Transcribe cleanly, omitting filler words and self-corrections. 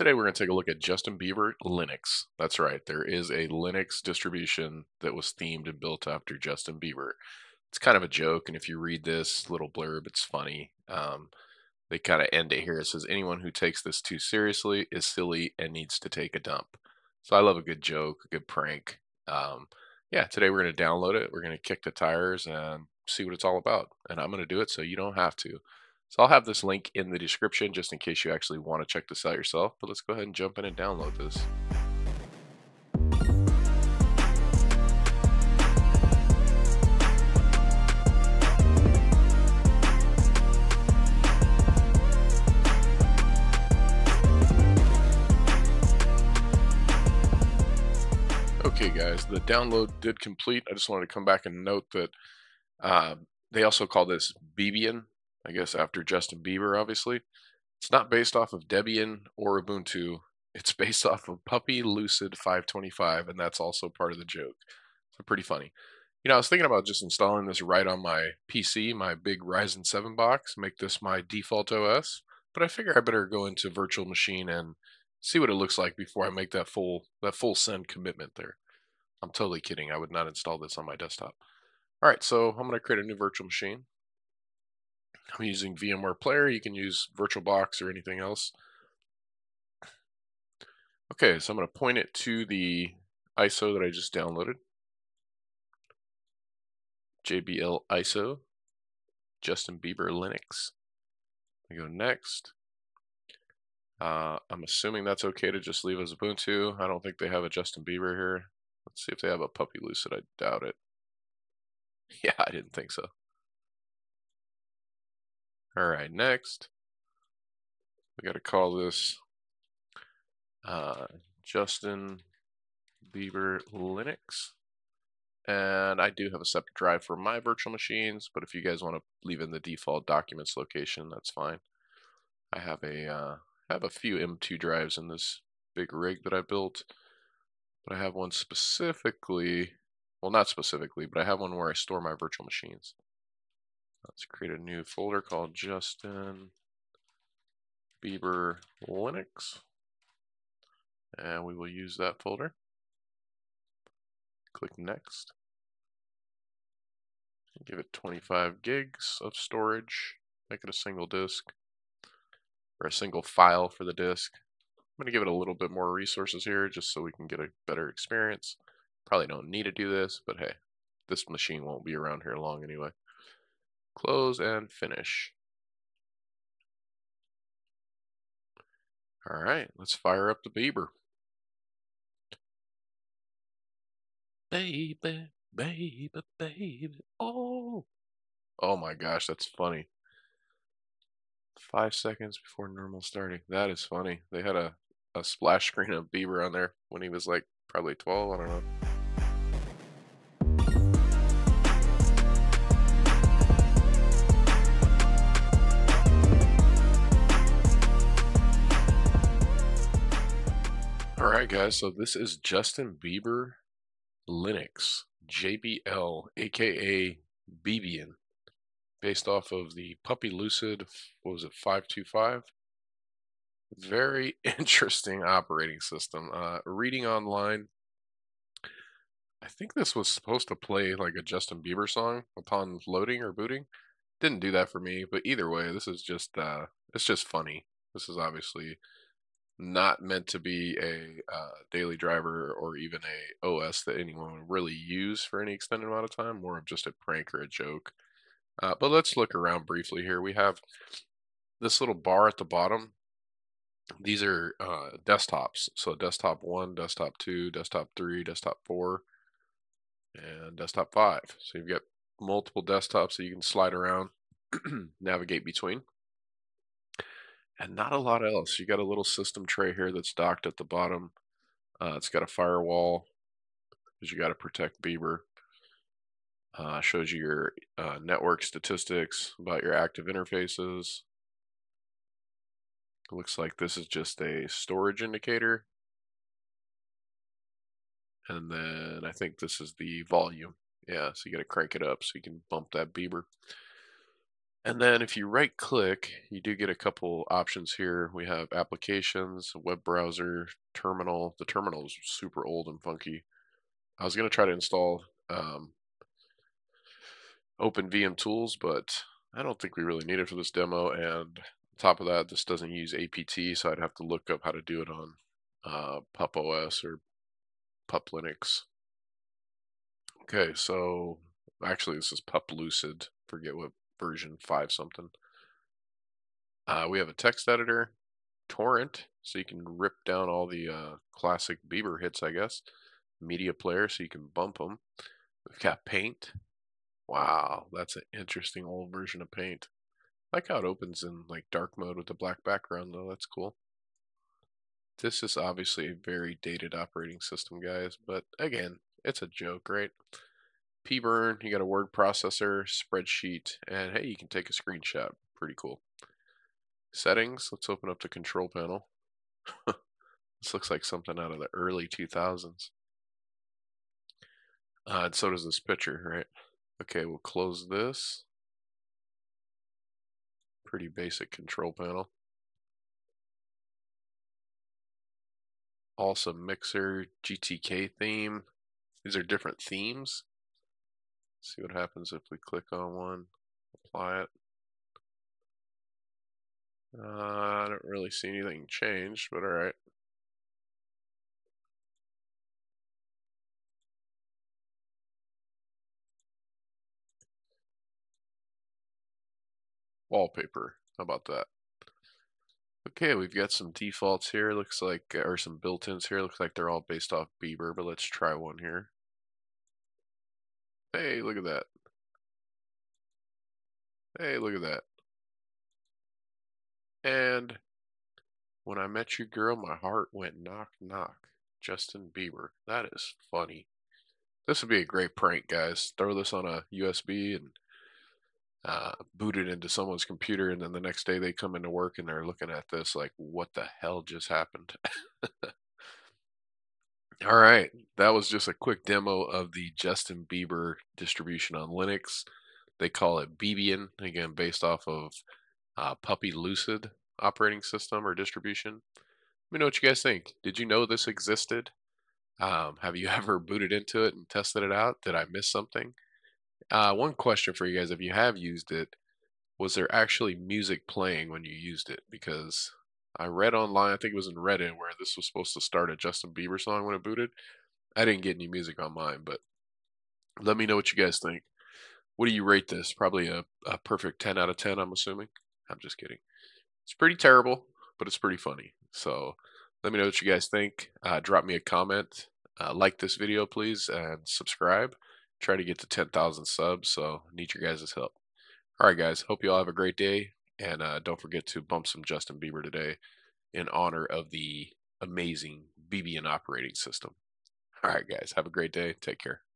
Today we're going to take a look at Justin Bieber Linux. That's right, there is a Linux distribution that was themed and built after Justin Bieber. It's kind of a joke, and if you read this little blurb, it's funny. They kind of end it here. It says, anyone who takes this too seriously is silly and needs to take a dump. So I love a good joke, a good prank. Yeah, today we're going to download it. We're going to kick the tires and see what it's all about. And I'm going to do it so you don't have to. So I'll have this link in the description just in case you actually want to check this out yourself. But let's go ahead and jump in and download this. Okay guys, the download did complete. I just wanted to come back and note that they also call this Beibian, I guess after Justin Bieber, obviously. It's not based off of Debian or Ubuntu. It's based off of Puppy Lucid 525, and that's also part of the joke. So pretty funny. You know, I was thinking about just installing this right on my PC, my big Ryzen 7 box, make this my default OS, but I figure I better go into virtual machine and see what it looks like before I make that full send commitment there. I'm totally kidding. I would not install this on my desktop. All right, so I'm going to create a new virtual machine. I'm using VMware Player. You can use VirtualBox or anything else. Okay, so I'm going to point it to the ISO that I just downloaded. JBL ISO, Justin Bieber Linux. I go next. I'm assuming that's okay to just leave as Ubuntu. I don't think they have a Justin Bieber here. Let's see if they have a Puppy Lucid. I doubt it. Yeah, I didn't think so. All right, next. We got to call this Justin Bieber Linux. And I do have a separate drive for my virtual machines, but if you guys want to leave in the default documents location, that's fine. I have a few M2 drives in this big rig that I built, but I have one specifically, well, not specifically, but I have one where I store my virtual machines. Let's create a new folder called Justin Bieber Linux, and we will use that folder. Click next. Give it 25 gigs of storage. Make it a single disk, or a single file for the disk. I'm going to give it a little bit more resources here just so we can get a better experience. Probably don't need to do this, but hey, this machine won't be around here long anyway. Close and finish. All right, let's fire up the Bieber. Baby, baby, baby, oh. Oh my gosh, that's funny. 5 seconds before normal starting. That is funny. They had a splash screen of Bieber on there when he was like probably 12, I don't know. All right guys, so this is Justin Bieber Linux, JBL, aka Beibian, based off of the Puppy Lucid, what was it, 525? Very interesting operating system. Reading online, I think this was supposed to play like a Justin Bieber song upon loading or booting. Didn't do that for me, but either way, this is just, it's just funny. This is obviously not meant to be a daily driver or even a OS that anyone would really use for any extended amount of time, more of just a prank or a joke. But let's look around briefly here. We have this little bar at the bottom. These are desktops. So desktop 1, desktop 2, desktop 3, desktop 4, and desktop 5. So you've got multiple desktops that you can slide around, navigate between. And not a lot else. You got a little system tray here that's docked at the bottom. It's got a firewall because you got to protect Bieber. Shows you your network statistics about your active interfaces. It looks like this is just a storage indicator. And then I think this is the volume. Yeah, so you got to crank it up so you can bump that Bieber. And then if you right click, you do get a couple options here. We have applications, web browser, terminal. The terminal is super old and funky. I was going to try to install OpenVM Tools, but I don't think we really need it for this demo. And on top of that, this doesn't use APT, so I'd have to look up how to do it on Pup OS or Pup Linux. Okay, so actually this is Pup Lucid. Forget what version 5 something. We have a text editor, torrent, so you can rip down all the classic Bieber hits, I guess. Media player, so you can bump them. We've got Paint. Wow, that's an interesting old version of Paint. I like how it opens in like dark mode with a black background though, that's cool. This is obviously a very dated operating system, guys, but again, it's a joke, right? Pburn, you got a word processor, spreadsheet, and hey, you can take a screenshot. Pretty cool. Settings, let's open up the control panel. This looks like something out of the early 2000s. And so does this picture, right? Okay, we'll close this. Pretty basic control panel. Awesome mixer, GTK theme. These are different themes. Let's see what happens if we click on one, apply it. I don't really see anything changed, but all right. Wallpaper, how about that? Okay, we've got some defaults here, looks like, or some built-ins here, looks like they're all based off Bieber, but let's try one here. Hey, look at that. Hey, look at that. And when I met you, girl, my heart went knock, knock. Justin Bieber, that is funny. This would be a great prank, guys. Throw this on a USB and boot it into someone's computer, and then the next day they come into work and they're looking at this like, what the hell just happened? All right, that was just a quick demo of the Justin Bieber distribution on Linux. They call it Beibian, again based off of Puppy Lucid operating system or distribution. Let me know what you guys think. Did you know this existed? Have you ever booted into it and tested it out? Did I miss something? One question for you guys, if you have used it, was there actually music playing when you used it? Because I read online, I think it was in Reddit, where this was supposed to start a Justin Bieber song when it booted. I didn't get any music on mine, but let me know what you guys think. What do you rate this? Probably a perfect 10 out of 10, I'm assuming. I'm just kidding. It's pretty terrible, but it's pretty funny. So let me know what you guys think. Drop me a comment. Like this video, please, and subscribe. Try to get to 10,000 subs, so need your guys' help. All right, guys, hope you all have a great day, and don't forget to bump some Justin Bieber today in honor of the amazing Beibian operating system. All right, guys, have a great day. Take care.